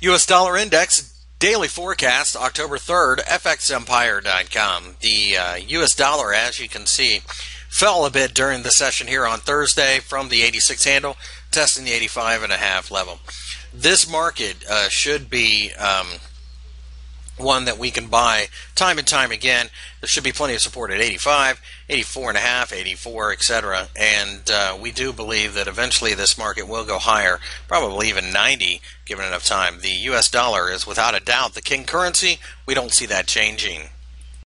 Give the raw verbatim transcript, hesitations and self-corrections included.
U S Dollar Index Daily Forecast, October third, F X Empire dot com. The uh, U S dollar, as you can see, fell a bit during the session here on Thursday from the eighty-six handle, testing the eighty-five and a half level. This market uh, should be um, one that we can buy time and time again. There should be plenty of support at eighty-five, eighty-four and a half, eighty-four, et cetera. And uh, we do believe that eventually this market will go higher, probably even ninety, given enough time. The U S dollar is without a doubt the king currency. We don't see that changing.